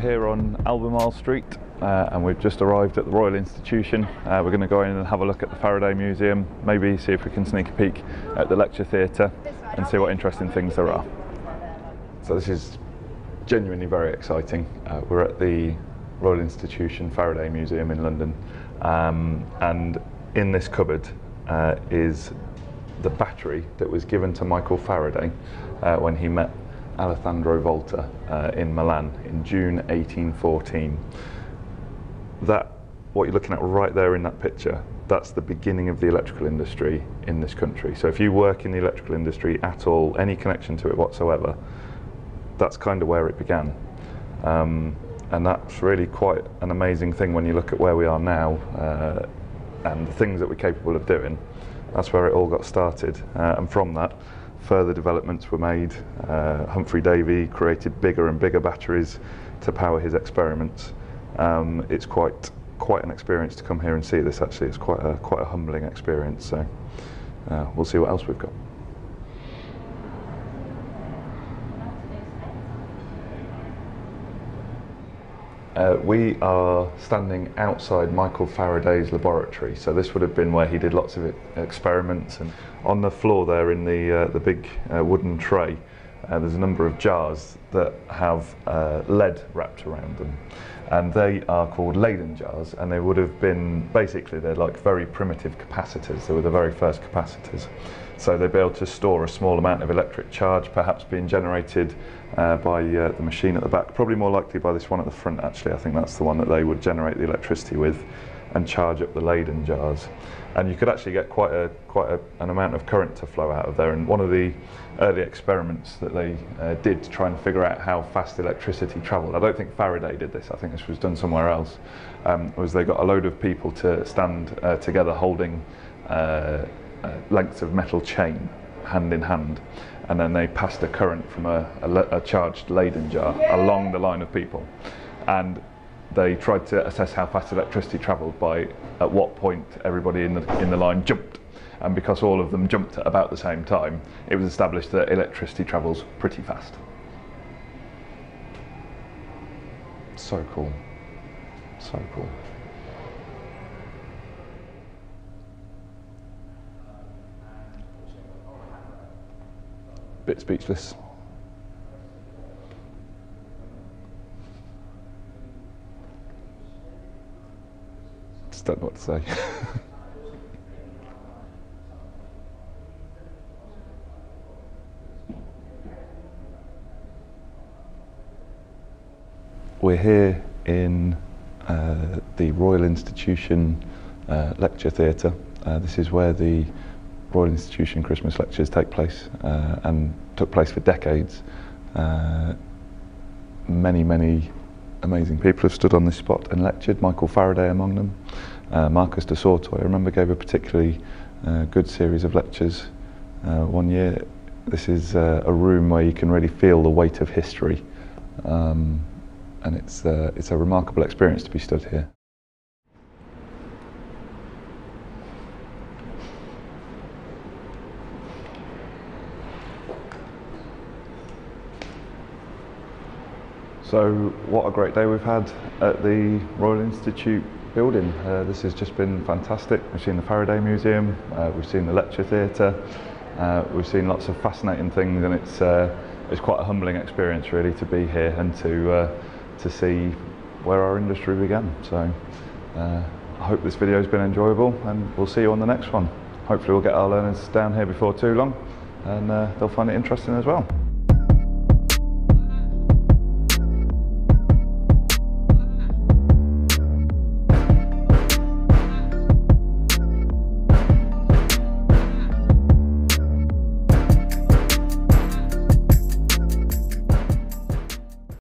We're here on Albemarle Street and we've just arrived at the Royal Institution. We're going to go in and have a look at the Faraday Museum, maybe see if we can sneak a peek at the lecture theatre and see what interesting things there are. So this is genuinely very exciting. We're at the Royal Institution Faraday Museum in London, and in this cupboard is the battery that was given to Michael Faraday when he met Alessandro Volta in Milan in June 1814. That, what you're looking at right there in that picture, that's the beginning of the electrical industry in this country. So if you work in the electrical industry at all, any connection to it whatsoever, that's kind of where it began. And that's really quite an amazing thing when you look at where we are now and the things that we're capable of doing. That's where it all got started, and from that further developments were made. Humphrey Davy created bigger and bigger batteries to power his experiments. It's quite an experience to come here and see this. Actually, it's quite a humbling experience. So we'll see what else we've got. We are standing outside Michael Faraday's laboratory, so this would have been where he did lots of experiments. And on the floor there, in the big wooden tray, there's a number of jars that have lead wrapped around them, and they are called Leyden jars. And they would have been basically, they're like very primitive capacitors. They were the very first capacitors, so they'd be able to store a small amount of electric charge, perhaps being generated by the machine at the back, probably more likely by this one at the front actually. I think that's the one that they would generate the electricity with and charge up the Leyden jars. And you could actually get quite an amount of current to flow out of there. And one of the early experiments that they did to try and figure out how fast electricity travelled, I don't think Faraday did this, I think this was done somewhere else, was they got a load of people to stand together holding lengths of metal chain hand in hand, and then they passed a current from a charged Leyden jar along the line of people, and they tried to assess how fast electricity travelled by at what point everybody in the line jumped. And because all of them jumped at about the same time, it was established that electricity travels pretty fast. So cool, so cool. Bit speechless. Just don't know what to say. We're here in the Royal Institution Lecture Theatre. This is where the Royal Institution Christmas Lectures take place, and took place for decades. Many, many amazing people have stood on this spot and lectured, Michael Faraday among them. Marcus de Sautoy, I remember, gave a particularly good series of lectures one year. This is a room where you can really feel the weight of history, and it's a remarkable experience to be stood here. So what a great day we've had at the Royal Institute building. This has just been fantastic. We've seen the Faraday Museum, we've seen the lecture theatre, we've seen lots of fascinating things, and it's quite a humbling experience really to be here and to see where our industry began. So I hope this video's been enjoyable, and we'll see you on the next one. Hopefully we'll get our learners down here before too long, and they'll find it interesting as well.